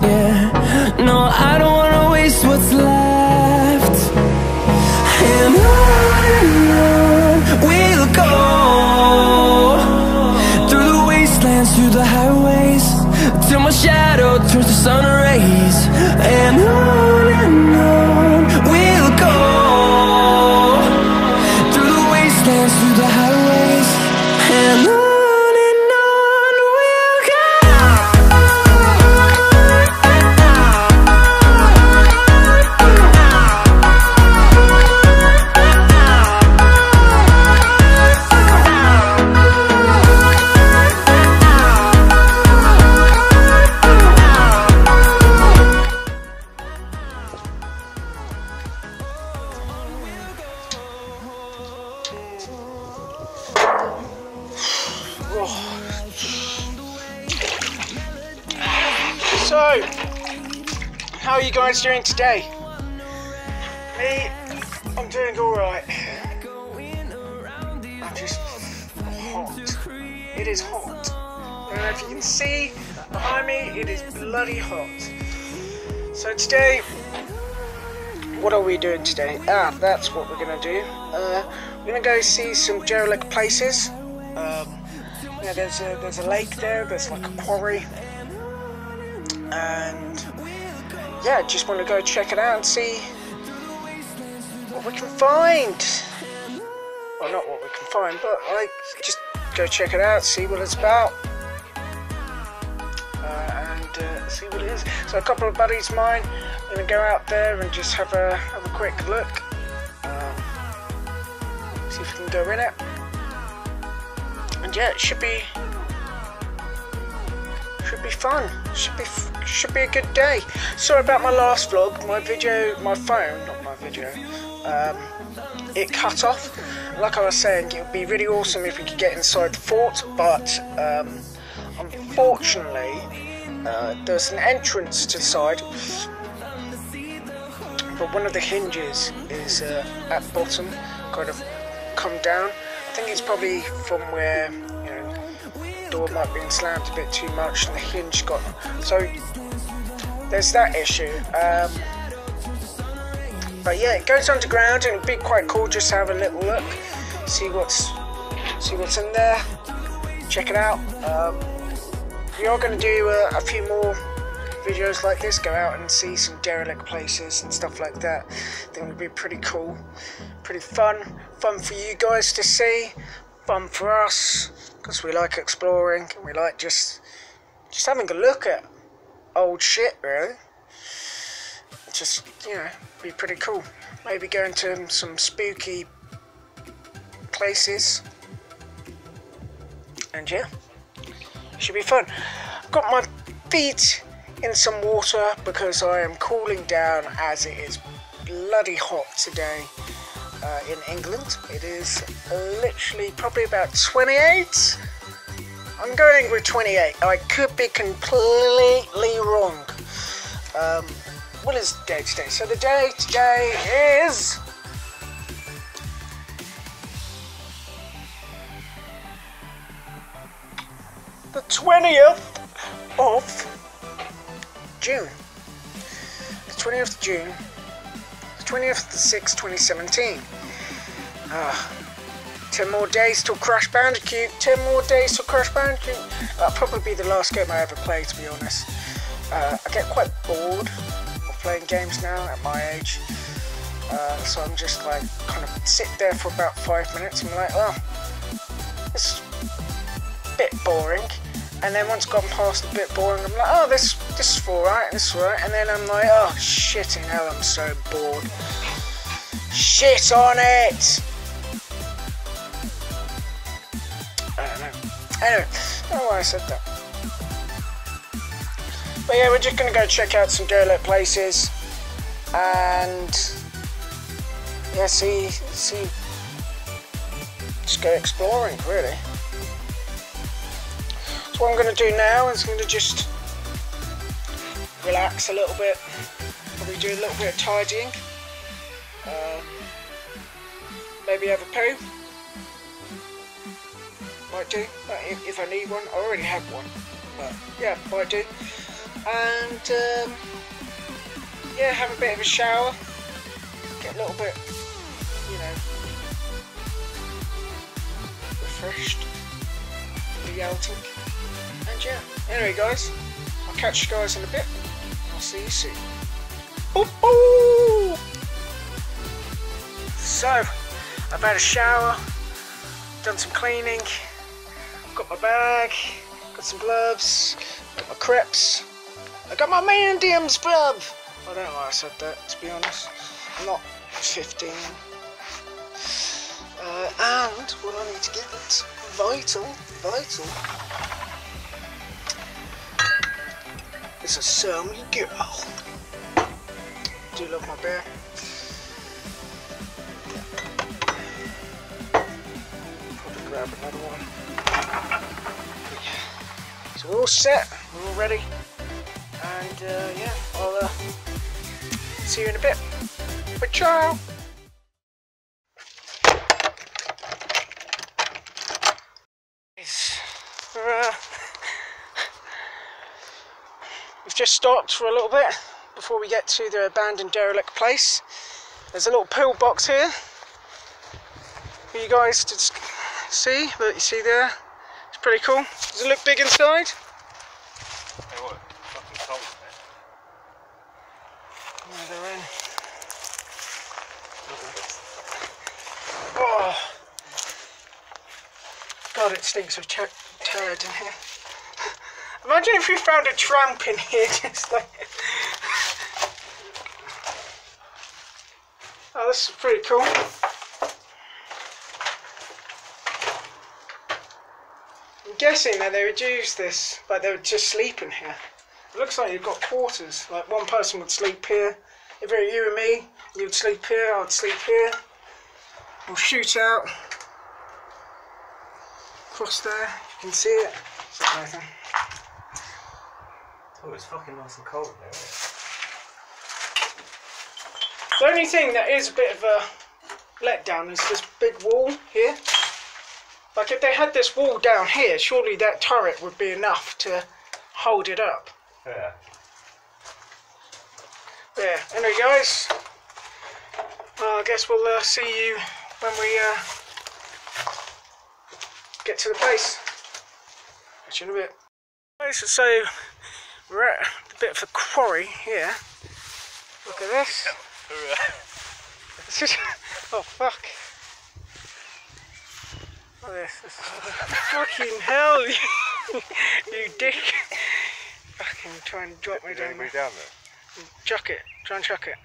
Yeah, no, I don't wanna waste what's left. And on we'll go, through the wastelands, through the highways, till my shadow turns to sun rays. And on we'll go, through the wastelands, through the highways, and on. So, how are you guys doing today? Me, I'm doing alright. I'm just hot. It is hot. I don't know if you can see behind me, it is bloody hot. So today, what are we doing today? That's what we're gonna do. We're gonna go see some derelict places. Yeah, there's a lake there, there's like a quarry. And yeah, just want to go check it out and see what we can find. Well, not what we can find, but like just go check it out, see what it's about, and see what it is. So a couple of buddies of mine, I'm gonna go out there and just have a quick look, see if we can go in it. And yeah, it should be fun. Should be a good day. Sorry about my last vlog. It cut off. Like I was saying, it would be really awesome if we could get inside the fort, but unfortunately, there's an entrance to the side, but one of the hinges is at the bottom, kind of come down. I think it's probably from where, you know, door might be slammed a bit too much and the hinge got, so there's that issue, but yeah, it goes underground and it'd be quite cool just to have a little look, see what's in there, check it out. We are going to do a few more videos like this, go out and see some derelict places and stuff like that. I think it would be pretty cool, pretty fun for you guys to see, fun for us, because we like exploring and we like just having a look at old shit, really. Just, you know, be pretty cool. Maybe going to some spooky places, and yeah, should be fun. I've got my feet in some water because I am cooling down, as it is bloody hot today. In England, it is literally probably about 28. I'm going with 28. I could be completely wrong. What is the day today? So the day today is the 20th of June. The 20th of June. 20th of the 6th, 2017. 10 more days till Crash Bandicoot. 10 more days till Crash Bandicoot. That'll probably be the last game I ever play, to be honest. I get quite bored of playing games now at my age, so I'm just like kind of sit there for about 5 minutes and I'm like, oh, it's a bit boring. And then once gotten past the bit boring, I'm like, oh, this is alright, this is alright. And then I'm like, oh, shitting hell, I'm so bored. Shit on it! I don't know. Anyway, I don't know why I said that. But yeah, we're just going to go check out some derelict places. And yeah, see. Just go exploring, really. What I'm going to do now is I'm going to just relax a little bit, probably do a little bit of tidying, maybe have a poo, might do, if I need one. I already have one, but yeah, might do. And yeah, have a bit of a shower, get a little bit, you know, refreshed, be outing, and yeah, anyway guys, I'll catch you guys in a bit, I'll see you soon. Ooh! So, I've had a shower, done some cleaning, got my bag, got some gloves, got my crepes, I got my mediums blub! I don't know why I said that, to be honest. I'm not 15. And what I need to get is vital. It's a Sony girl. I do love my bear. Probably grab another one. So we're all set, we're all ready. And yeah, I'll see you in a bit. But ciao! We've just stopped for a little bit before we get to the abandoned derelict place. There's a little pill box here for you guys to see, but you see there, it's pretty cool. Does it look big inside? God, it stinks of turd in here. Imagine if we found a tramp in here, just like... Oh, this is pretty cool. I'm guessing that they would use this, like they would just sleep in here. It looks like you've got quarters, like one person would sleep here. If it were you and me, you'd sleep here, I'd sleep here. We'll shoot out. Across there, you can see it. It's not anything. Oh, it's fucking nice and cold there, isn't it? The only thing that is a bit of a letdown is this big wall here. Like, if they had this wall down here, surely that turret would be enough to hold it up. Yeah. There. Anyway, guys, I guess we'll see you when we get to the place. Catch you in a bit. So we're at a bit of a quarry here. Look at this. Oh fuck! Look at this. Fucking hell, you dick! Fucking try and drop me down. Anybody down there? Chuck it. Try and chuck it.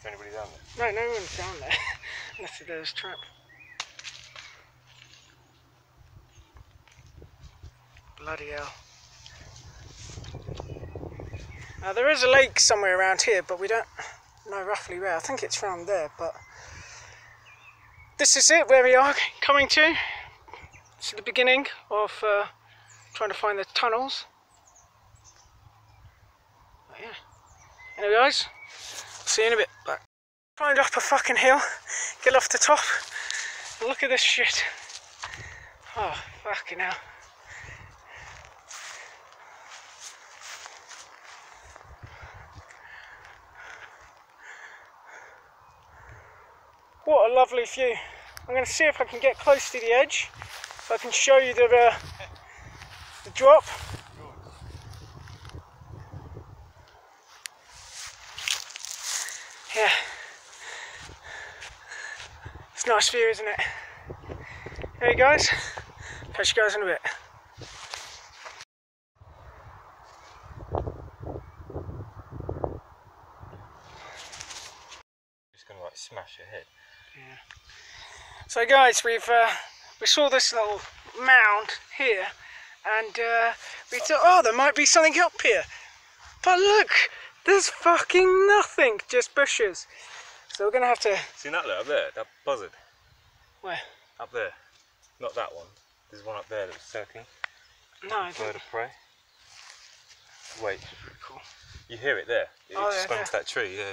Is anybody down there? No, no one's down there. Unless there's a trap. Bloody hell. Now there is a lake somewhere around here, but we don't know roughly where. I think it's around there, but this is it, where we are coming to. It's the beginning of trying to find the tunnels. But yeah. Anyway guys, see you in a bit. Bye. Climbed up a fucking hill, get off the top, and look at this shit. Oh, fucking hell. What a lovely view. I'm going to see if I can get close to the edge, so I can show you the drop. Yeah. It's a nice view, isn't it? There you guys. Catch you guys in a bit. Just going to like smash your head. Yeah. So guys, we saw this little mound here, and we thought, oh, there might be something up here, but look, there's fucking nothing, just bushes. So we're gonna have to see that little up there, that buzzard. Where? Up there. Not that one. There's one up there that was circling. No, I don't. Bird of prey. Wait, cool. You hear it there. It spun to that tree, yeah.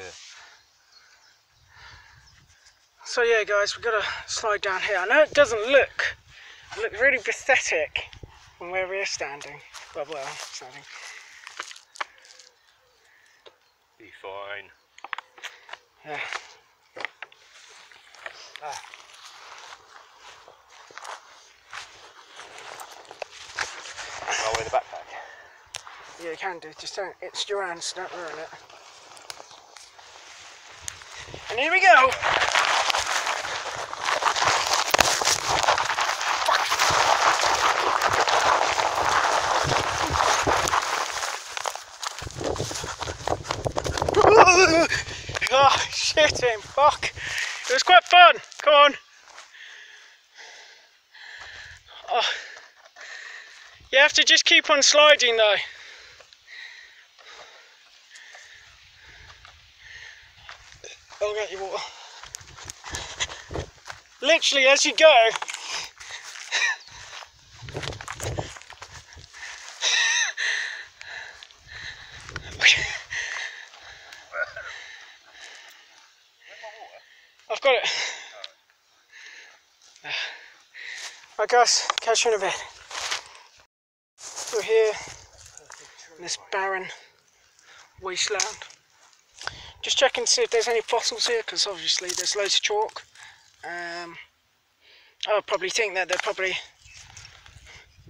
So yeah guys, we've got to slide down here. I know it doesn't look, it looks really pathetic from where we're standing. Well, where I'm standing. Be fine. Yeah. Ah. I'll wear the backpack. Yeah, you can do. Just don't. It's your hands. Don't ruin it. And here we go. Oh, shit him! Fuck. It was quite fun. Come on. Oh. You have to just keep on sliding though. I'll get you water. Literally as you go. I've got it. Right guys, catch you in a bit. We're here in this barren wasteland. Just checking to see if there's any fossils here, because obviously there's loads of chalk. I would probably think that they're probably,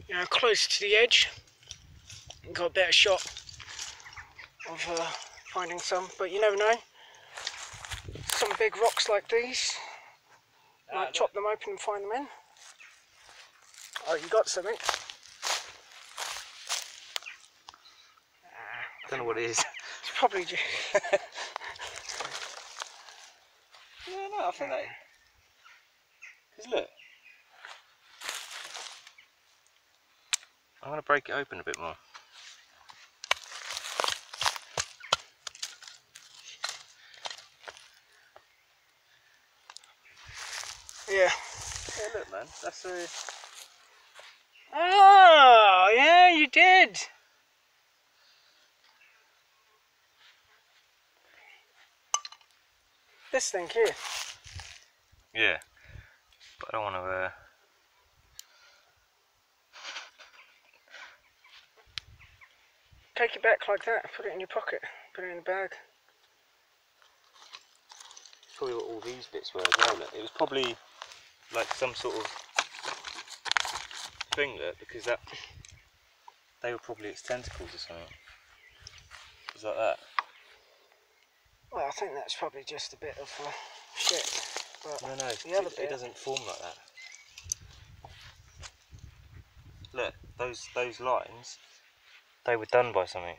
you know, close to the edge. You've got a better shot of finding some, but you never know. Some big rocks like these, you might chop them open and find them in. Oh, you got something. I don't know what it is. It's probably just... Yeah, no, I think that... Because look. I want to break it open a bit more. Yeah. Yeah, look man, that's a... Oh, yeah, you did! This thing here. Yeah, but I don't want to... Take it back like that, put it in your pocket, put it in the bag. Probably what all these bits were as well, look. It was probably like some sort of thing, look, because that... They were probably its tentacles or something. It was like that. Well, I think that's probably just a bit of shit, but no, it doesn't form like that. Look, those lines, they were done by something.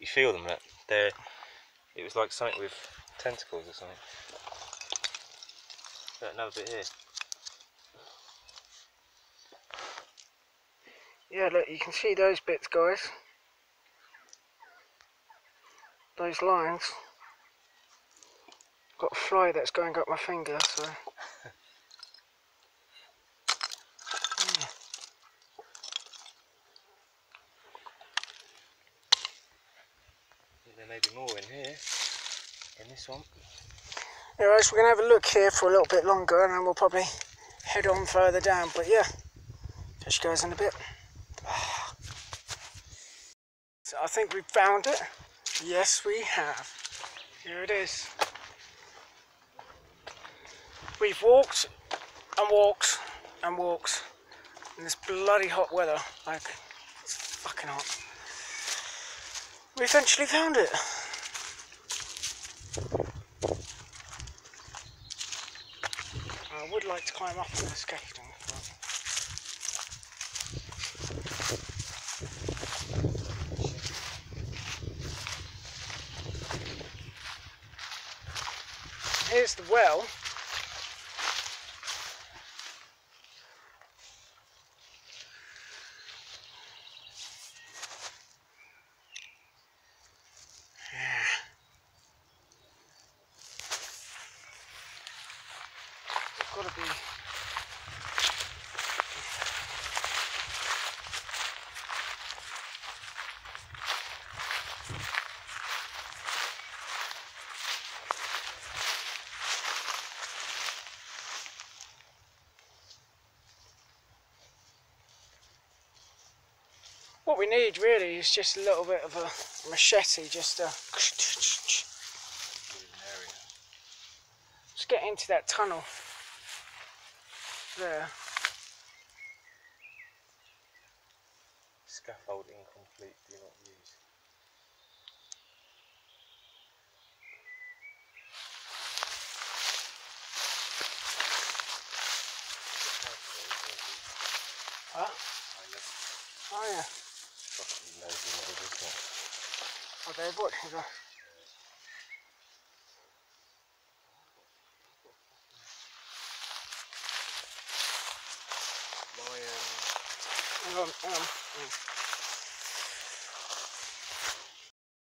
You feel them, look. They're, it was like something with tentacles or something. Look, another bit here. Yeah, look, you can see those bits, guys. Those lines. I've got a fly that's going up my finger, so. Yeah. There may be more in here, in this one. Anyways, we're going to have a look here for a little bit longer and then we'll probably head on further down, but yeah, catch you guys in a bit. So I think we found it. Yes, we have. Here it is. We've walked and walked and walked in this bloody hot weather. Like, it's fucking hot. We eventually found it. I would like to climb up on the scaffolding. Here's the well. Yeah. It's got to be. What we need really is just a little bit of a machete, just to just get into that tunnel there. Scaffold incomplete, do not use. Huh? Oh yeah. Okay, what is that?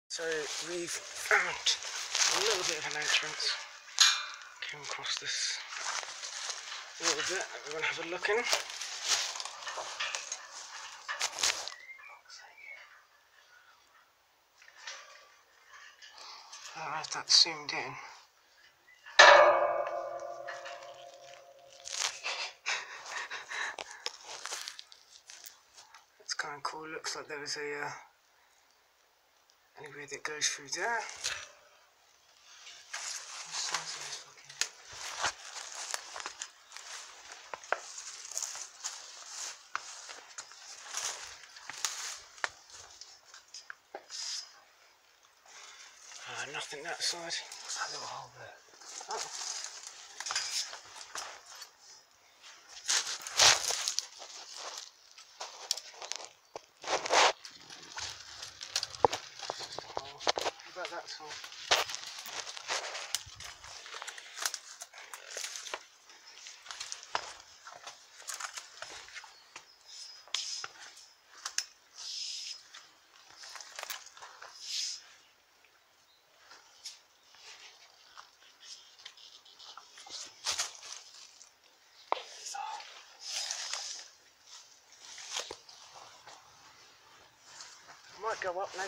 So we've found a little bit of an entrance. Came across this a little bit that we're going to have a look in. I don't know if that's zoomed in. That's kind of cool. Looks like there was a anyway that goes through there. Nothing that side. What's that little hole there? Oh. How about that side? Might go up now.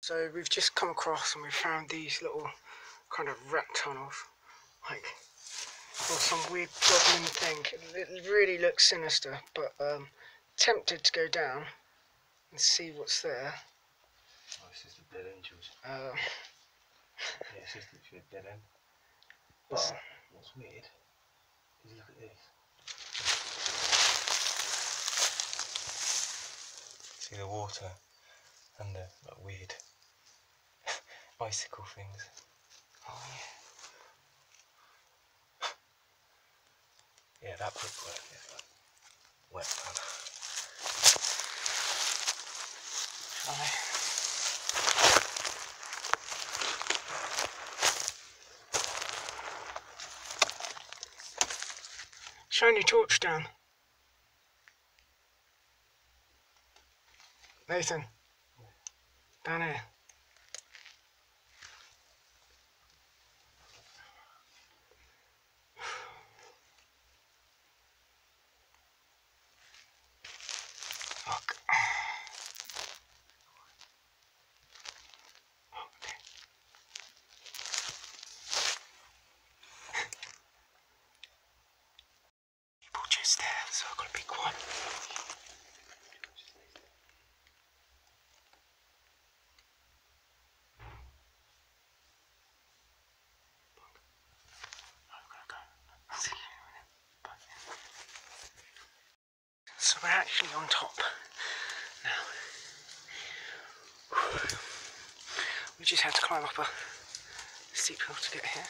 So we've just come across and we found these little kind of rat tunnels, like, or some weird goblin thing. It really looks sinister, but tempted to go down and see what's there. Oh, it's just the dead end, Jules. Yeah, it's just literally a dead end. But what's weird is look at this. See the water and the like, weird bicycle things. Oh yeah. Yeah, that would work. Wet pan. Shine your torch down. Nathan, down here. Fuck. Okay. People just there, so I've got to be quiet. So we're actually on top now. We just had to climb up a steep hill to get here,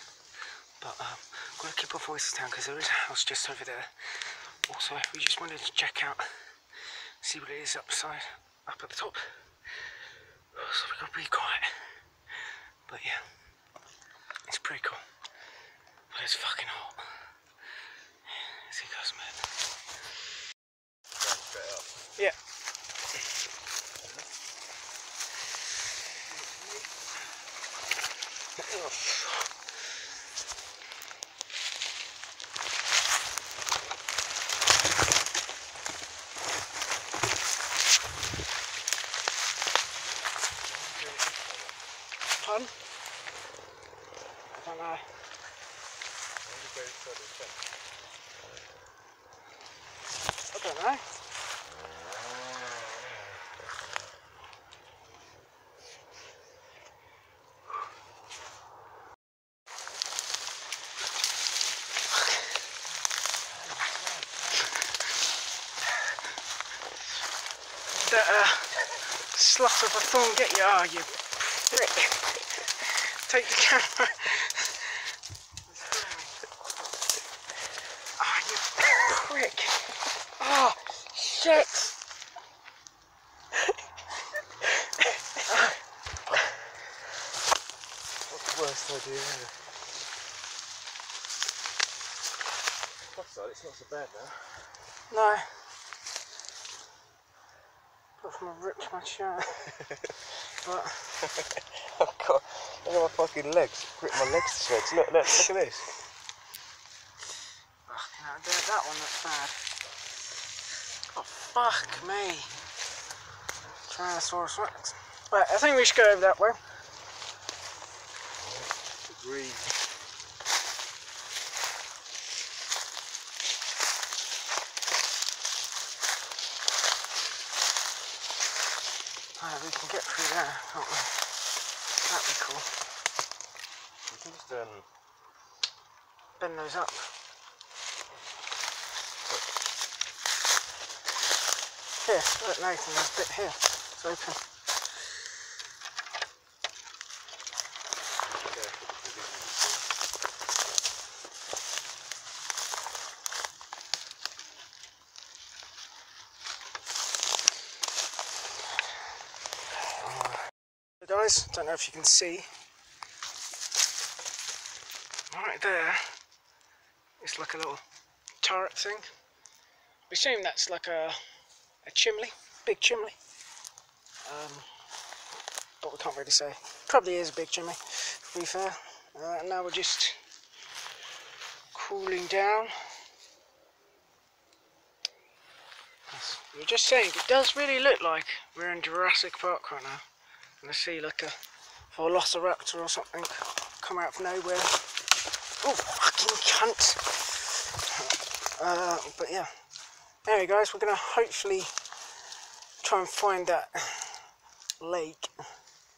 but I'm going to keep our voices down because there is a house just over there. Also, we just wanted to check out, see what it is up at the top. So we've got to be quiet. But yeah, it's pretty cool. But it's fucking hot. Yeah, as it goes, man. Yeah. Pardon? I don't know. right? That slut of a thorn get you, oh, you prick. Take the camera. Oh, you prick. Oh, shit. What's the worst idea ever? Plus side, it's not so bad now. No. I'm gonna rip my shirt. But oh god, look at my fucking legs. Rip my legs to shreds. Look, look, look at this. Fucking hell, that one looks bad. Oh fuck me. Tyrannosaurus Rex. Right, I think we should go over that way. Agreed. We can get through there, can't we? That'd be cool. We can just bend those up. Here, look Nathan, there's a bit here. It's open. Guys, don't know if you can see. Right there, it's like a little turret thing. We assume that's like a chimney, big chimney. But we can't really say. Probably is a big chimney, to be fair. Now we're just cooling down. We're just saying it does really look like we're in Jurassic Park right now. And I see like a velociraptor or something come out of nowhere. Oh, fucking cunt! But yeah. Anyway guys, we're going to hopefully try and find that lake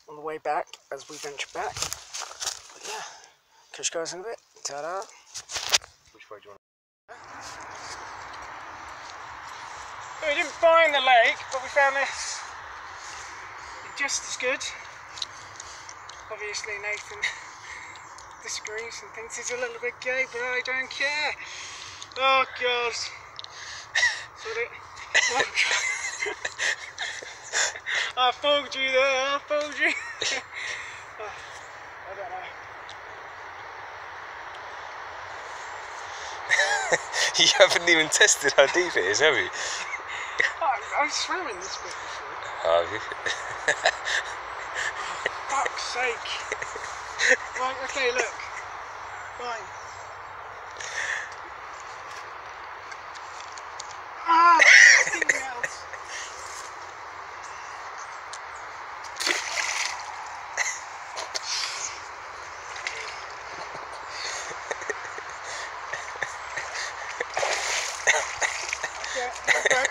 on the way back as we venture back. But yeah, catch you guys in a bit. Ta-da! Which way do you want to go? So we didn't find the lake, but we found this. Just as good. Obviously Nathan disagrees and thinks he's a little bit gay, but I don't care. Oh god. Sorry. Oh, god. I fooled you there, I fooled you. Oh, I don't know. You haven't even tested how deep it is, have you? I swam in this bit before. Oh, fuck's sake. Right, okay, look. Right. Ah, something else. Yeah, okay.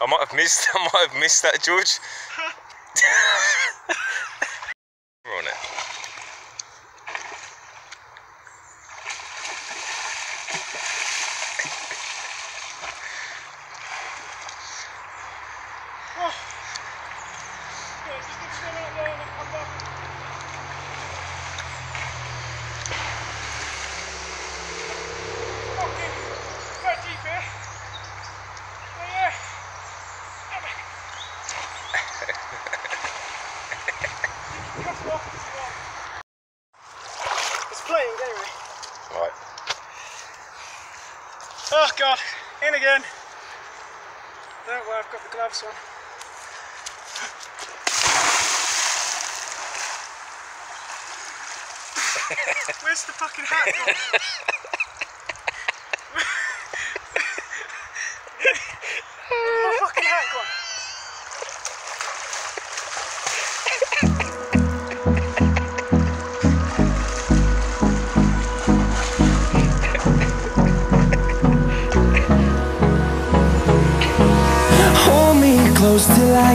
I might have missed that, George. We're on it. Oh. Yeah, just extend out there and then come back. Oh god, in again. Don't worry, I've got the gloves on. Where's the fucking hat gone? Where's my fucking hat gone? close till I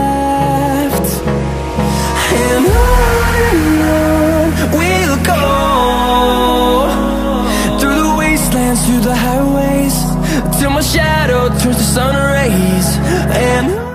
left. And on we'll go, through the wastelands, through the highways, till my shadow turns to sun rays. And